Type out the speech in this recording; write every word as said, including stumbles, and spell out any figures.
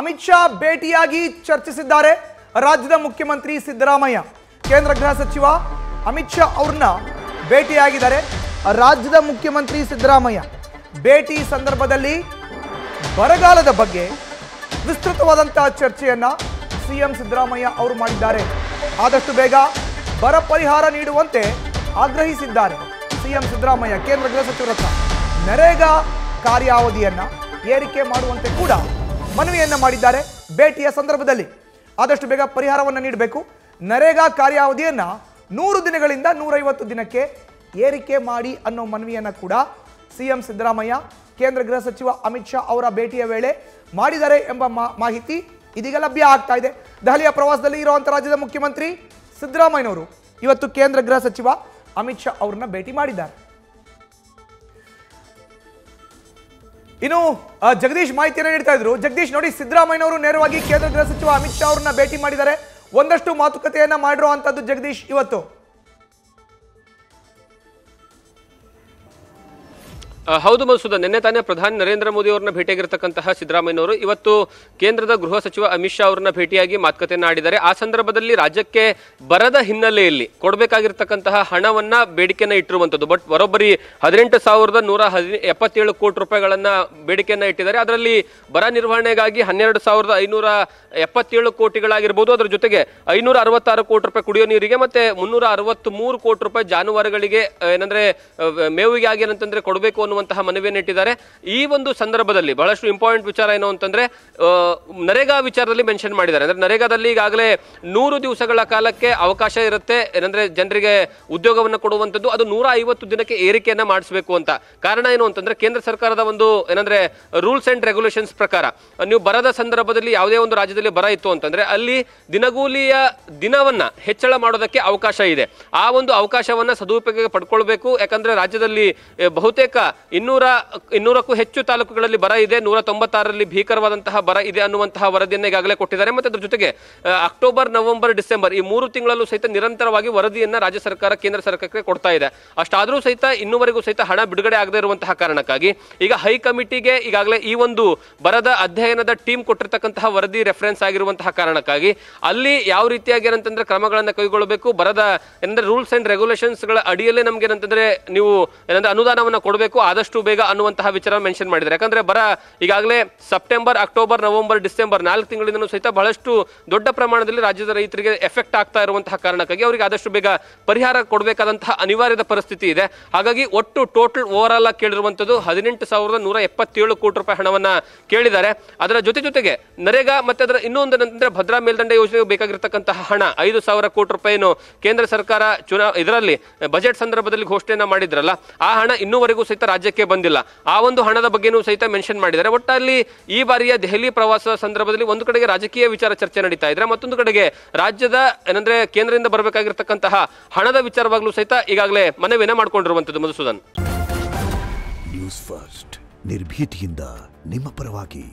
ಅಮಿತ್ ಶಾ ಭೇಟಿಯಾಗಿ ಚರ್ಚಿಸಿದ್ದಾರೆ। ರಾಜ್ಯದ ಮುಖ್ಯಮಂತ್ರಿ ಸಿದ್ದರಾಮಯ್ಯ ಕೇಂದ್ರ ಗೃಹ ಸಚಿವ ಅಮಿತ್ ಶಾ ಅವರನ್ನು ಭೇಟಿಯಾಗಿದ್ದಾರೆ। ರಾಜ್ಯದ ಮುಖ್ಯಮಂತ್ರಿ ಸಿದ್ದರಾಮಯ್ಯ ಭೇಟಿ ಸಂದರ್ಭದಲ್ಲಿ ಬರಗಾಲದ ಬಗ್ಗೆ ವಿಸ್ತೃತವಾದಂತ ಚರ್ಚೆಯನ್ನು ಸಿಎಂ ಸಿದ್ದರಾಮಯ್ಯ ಅವರು ಮಾಡಿದ್ದಾರೆ। ಆದಷ್ಟು ಬೇಗ ಬರ ಪರಿಹಾರ ನೀಡುವಂತೆ ಆಗ್ರಹಿಸಿದ್ದಾರೆ ಸಿಎಂ ಸಿದ್ದರಾಮಯ್ಯ। ಕೇಂದ್ರ ಗೃಹ ಸಚಿವರತ್ರ ನರೇಗಾ ಕಾರ್ಯಾವಧಿಯನ್ನು ಏರಿಕೆ ಮಾಡುವಂತೆ ಕೂಡ ಮನವಿಯನ್ನು ಮಾಡಿದ್ದಾರೆ। ಭೇಟಿಯ ಸಂದರ್ಭದಲ್ಲಿ ಆದಷ್ಟು ಬೇಗ ಪರಿಹಾರವನ್ನು ನೀಡಬೇಕು, ನರೇಗಾ ಕಾರ್ಯಾವಧಿಯನ್ನು ನೂರು ದಿನಗಳಿಂದ ನೂರೈವತ್ತು ದಿನಕ್ಕೆ ಏರಿಕೆ ಮಾಡಿ ಅನ್ನೋ ಮನವಿಯನ್ನು ಕೂಡ ಸಿಎಂ ಸಿದ್ದರಾಮಯ್ಯ ಕೇಂದ್ರ ಗೃಹ ಸಚಿವ ಅಮಿತ್ ಶಾ ಅವರ ಭೇಟಿಯ ವೇಳೆ ಮಾಡಿದ್ದಾರೆ ಎಂಬ ಮಾಹಿತಿ ಇದೀಗ ಲಭ್ಯ ಆಗ್ತಾ ಇದೆ। ದೆಹಲಿಯ ಪ್ರವಾಸದಲ್ಲಿ ಇರುವಂಥ ರಾಜ್ಯದ ಮುಖ್ಯಮಂತ್ರಿ ಸಿದ್ದರಾಮಯ್ಯನವರು ಇವತ್ತು ಕೇಂದ್ರ ಗೃಹ ಸಚಿವ ಅಮಿತ್ ಶಾ ಅವರನ್ನ ಭೇಟಿ ಮಾಡಿದ್ದಾರೆ। ಇನ್ನು ಜಗದೀಶ್ ಮಾಹಿತಿಯನ್ನು ನೀಡ್ತಾ ಇದ್ರು। ಜಗದೀಶ್ ನೋಡಿ, ಸಿದ್ದರಾಮಯ್ಯನವರು ನೇರವಾಗಿ ಕೇಂದ್ರ ಗೃಹ ಸಚಿವ ಅಮಿತ್ ಶಾ ಅವರನ್ನ ಭೇಟಿ ಮಾಡಿದ್ದಾರೆ, ಒಂದಷ್ಟು ಮಾತುಕತೆಯನ್ನ ಮಾಡಿರುವಂತದ್ದು ಜಗದೀಶ್ ಇವತ್ತು। ಹೌದು ಮಧುಸೂದನ್, ನಿನ್ನೆ ತಾನೇ ಪ್ರಧಾನಿ ನರೇಂದ್ರ ಮೋದಿ ಅವರನ್ನ ಭೇಟಿಯಾಗಿರ್ತಕ್ಕಂತಹ ಸಿದ್ದರಾಮಯ್ಯನವರು ಇವತ್ತು ಕೇಂದ್ರದ ಗೃಹ ಸಚಿವ ಅಮಿತ್ ಶಾ ಅವರನ್ನ ಭೇಟಿಯಾಗಿ ಮಾತುಕತೆಯನ್ನು ಆಡಿದ್ದಾರೆ। ಆ ಸಂದರ್ಭದಲ್ಲಿ ರಾಜ್ಯಕ್ಕೆ ಬರದ ಹಿನ್ನೆಲೆಯಲ್ಲಿ ಕೊಡಬೇಕಾಗಿರ್ತಕ್ಕಂತಹ ಹಣವನ್ನ ಬೇಡಿಕೆಯನ್ನು ಇಟ್ಟಿರುವಂಥದ್ದು, ಬಟ್ ಬರೋಬ್ಬರಿ ಹದಿನೆಂಟು ಸಾವಿರದ ನೂರ ಹದಿ ಎಪ್ಪತ್ತೇಳು ಕೋಟಿ ರೂಪಾಯಿಗಳನ್ನ ಬೇಡಿಕೆಯನ್ನು ಇಟ್ಟಿದ್ದಾರೆ। ಅದರಲ್ಲಿ ಬರ ನಿರ್ವಹಣೆಗಾಗಿ ಹನ್ನೆರಡು ಸಾವಿರದ ಐನೂರ ಎಪ್ಪತ್ತೇಳು ಕೋಟಿಗಳಾಗಿರ್ಬೋದು, ಅದರ ಜೊತೆಗೆ ಐನೂರ ಅರವತ್ತಾರು ಕೋಟಿ ರೂಪಾಯಿ ಕುಡಿಯೋ ನೀರಿಗೆ ಮತ್ತೆ ಮುನ್ನೂರ ಅರವತ್ತ್ ಮೂರು ಕೋಟಿ ರೂಪಾಯಿ ಜಾನುವಾರುಗಳಿಗೆ ಏನಂದ್ರೆ ಮೇವಿಗೆ ಆಗಿ ಏನಂತಂದ್ರೆ ಕೊಡಬೇಕು ಅನ್ನುವಂತಹ ಮನವಿಯನ್ನು ಇಟ್ಟಿದ್ದಾರೆ। ಈ ಒಂದು ಸಂದರ್ಭದಲ್ಲಿ ಬಹಳಷ್ಟು ಇಂಪಾರ್ಟೆಂಟ್ ವಿಚಾರ ಏನು ಅಂತಂದ್ರೆ ನರೇಗಾ ವಿಚಾರದಲ್ಲಿ ಮೆನ್ಷನ್ ಮಾಡಿದ್ದಾರೆ, ಅಂದ್ರೆ ನರೇಗಾದಲ್ಲಿ ಈಗಾಗಲೇ ನೂರು ದಿವಸಗಳ ಕಾಲಕ್ಕೆ ಅವಕಾಶ ಇರುತ್ತೆ, ಏನಂದ್ರೆ ಜನರಿಗೆ ಉದ್ಯೋಗವನ್ನು ಕೊಡುವಂಥದ್ದು, ಅದು ನೂರ ಐವತ್ತು ದಿನಕ್ಕೆ ಏರಿಕೆಯನ್ನ ಮಾಡಿಸಬೇಕು ಅಂತ। ಕಾರಣ ಏನು ಅಂತಂದ್ರೆ ಕೇಂದ್ರ ಸರ್ಕಾರದ ಒಂದು ಏನಂದ್ರೆ ರೂಲ್ಸ್ ಅಂಡ್ ರೆಗ್ಯುಲೇಷನ್ಸ್ ಪ್ರಕಾರ ನೀವು ಬರದ ಸಂದರ್ಭದಲ್ಲಿ ಯಾವುದೇ ಒಂದು ರಾಜ್ಯದಲ್ಲಿ ಬರ ಇತ್ತು ಅಂತಂದ್ರೆ ಅಲ್ಲಿ ದಿನಗೂಲಿಯ ದಿನವನ್ನ ಹೆಚ್ಚಳ ಮಾಡೋದಕ್ಕೆ ಅವಕಾಶ ಇದೆ, ಆ ಒಂದು ಅವಕಾಶವನ್ನ ಸದುಪಯೋಗ ಪಡ್ಕೊಳ್ಬೇಕು। ಯಾಕಂದ್ರೆ ರಾಜ್ಯದಲ್ಲಿ ಬಹುತೇಕ ಇನ್ನೂರ ಇನ್ನೂರಕ್ಕೂ ಹೆಚ್ಚು ತಾಲೂಕುಗಳಲ್ಲಿ ಬರ ಇದೆ, ನೂರ ತೊಂಬತ್ತಾರರಲ್ಲಿ ಭೀಕರವಾದಂತಹ ಬರ ಇದೆ ಅನ್ನುವಂತಹ ವರದಿಯನ್ನು ಈಗಾಗಲೇ ಕೊಟ್ಟಿದ್ದಾರೆ। ಮತ್ತೆ ಅದ್ರ ಜೊತೆಗೆ ಅಕ್ಟೋಬರ್, ನವೆಂಬರ್, ಡಿಸೆಂಬರ್ ಈ ಮೂರು ತಿಂಗಳಲ್ಲೂ ಸಹಿತ ನಿರಂತರವಾಗಿ ವರದಿಯನ್ನು ರಾಜ್ಯ ಸರ್ಕಾರ ಕೇಂದ್ರ ಸರ್ಕಾರಕ್ಕೆ ಕೊಡ್ತಾ ಇದೆ, ಅಷ್ಟಾದರೂ ಸಹಿತ ಇನ್ನುವರೆಗೂ ಸಹಿತ ಹಣ ಬಿಡುಗಡೆ ಆಗದೇ ಇರುವಂತಹ ಕಾರಣಕ್ಕಾಗಿ ಈಗ ಹೈ ಕಮಿಟಿಗೆ ಈಗಾಗಲೇ ಈ ಒಂದು ಬರದ ಅಧ್ಯಯನದ ಟೀಮ್ ಕೊಟ್ಟಿರ್ತಕ್ಕಂತಹ ವರದಿ ರೆಫರೆನ್ಸ್ ಆಗಿರುವಂತಹ ಕಾರಣಕ್ಕಾಗಿ ಅಲ್ಲಿ ಯಾವ ರೀತಿಯಾಗಿ ಏನಂತಂದ್ರೆ ಕ್ರಮಗಳನ್ನು ಕೈಗೊಳ್ಳಬೇಕು, ಬರದ ಏನಂದ್ರೆ ರೂಲ್ಸ್ ಅಂಡ್ ರೆಗ್ಯುಲೇಷನ್ಸ್ಗಳ ಅಡಿಯಲ್ಲೇ ನಮ್ಗೆ ಏನಂತಂದ್ರೆ ನೀವು ಏನಂದ್ರೆ ಅನುದಾನವನ್ನು ಕೊಡಬೇಕು ಆದಷ್ಟು ಬೇಗ ಅನ್ನುವಂತಹ ವಿಚಾರ ಮೆನ್ಷನ್ ಮಾಡಿದ್ದಾರೆ। ಯಾಕಂದ್ರೆ ಬರ ಈಗಾಗಲೇ ಸೆಪ್ಟೆಂಬರ್, ಅಕ್ಟೋಬರ್, ನವೆಂಬರ್, ಡಿಸೆಂಬರ್ ನಾಲ್ಕು ತಿಂಗಳಿಂದಲೂ ಸಹಿತ ಬಹಳಷ್ಟು ದೊಡ್ಡ ಪ್ರಮಾಣದಲ್ಲಿ ರಾಜ್ಯದ ರೈತರಿಗೆ ಎಫೆಕ್ಟ್ ಆಗ್ತಾ ಇರುವಂತಹ ಕಾರಣಕ್ಕಾಗಿ ಅವರಿಗೆ ಆದಷ್ಟು ಬೇಗ ಪರಿಹಾರ ಕೊಡಬೇಕಾದಂತಹ ಅನಿವಾರ್ಯದ ಪರಿಸ್ಥಿತಿ ಇದೆ। ಹಾಗಾಗಿ ಒಟ್ಟು ಟೋಟಲ್ ಓವರ್ ಆಲ್ ಆಗಿ ಕೇಳಿರುವಂತದ್ದು ಹದಿನೆಂಟು ಸಾವಿರದ ನೂರ ಎಪ್ಪತ್ತೇಳು ಕೋಟಿ ರೂಪಾಯಿ ಹಣವನ್ನ ಕೇಳಿದ್ದಾರೆ। ಅದರ ಜೊತೆ ಜೊತೆಗೆ ನರೇಗಾ ಮತ್ತೆ ಅದರ ಇನ್ನೊಂದು ಏನಂದ್ರೆ ಭದ್ರಾ ಮೇಲ್ದಂಡೆ ಯೋಜನೆಗೆ ಬೇಕಾಗಿರ್ತಕ್ಕಂತಹ ಹಣ ಐದು ಸಾವಿರ ಕೋಟಿ ರೂಪಾಯಿನು ಕೇಂದ್ರ ಸರ್ಕಾರ ಚುನಾವಣೆ ಇದರಲ್ಲಿ ಬಜೆಟ್ ಸಂದರ್ಭದಲ್ಲಿ ಘೋಷಣೆಯನ್ನ ಮಾಡಿದ್ರಲ್ಲ, ಆ ಹಣ ಇನ್ನೂವರೆಗೂ ಸಹಿತ ರಾಜ್ಯಕ್ಕೆ ಬಂದಿಲ್ಲ, ಆ ಒಂದು ಹಣದ ಬಗ್ಗೆನೂ ಸಹಿತ ಮೆನ್ಷನ್ ಮಾಡಿದ್ದಾರೆ। ಒಟ್ಟಾಗಿ ಈ ಬಾರಿಯ ದೆಹಲಿ ಪ್ರವಾಸ ಸಂದರ್ಭದಲ್ಲಿ ಒಂದು ಕಡೆಗೆ ರಾಜಕೀಯ ವಿಚಾರ ಚರ್ಚೆ ನಡೀತಾ ಇದ್ರೆ ಮತ್ತೊಂದು ಕಡೆಗೆ ರಾಜ್ಯದ ಏನಂದ್ರೆ ಕೇಂದ್ರದಿಂದ ಬರಬೇಕಾಗಿರ್ತಕ್ಕಂತಹ ಹಣದ ವಿಚಾರವಾಗ್ಲೂ ಸಹಿತ ಈಗಾಗಲೇ ಮನವಿಯನ್ನು ಮಾಡಿಕೊಂಡಿರುವಂತದ್ದು ಮಧುಸೂದನ್। ನ್ಯೂಸ್ ಫಸ್ಟ್ ನಿರ್ಭೀತಿಯಿಂದ ನಿಮ್ಮ ಪರವಾಗಿ।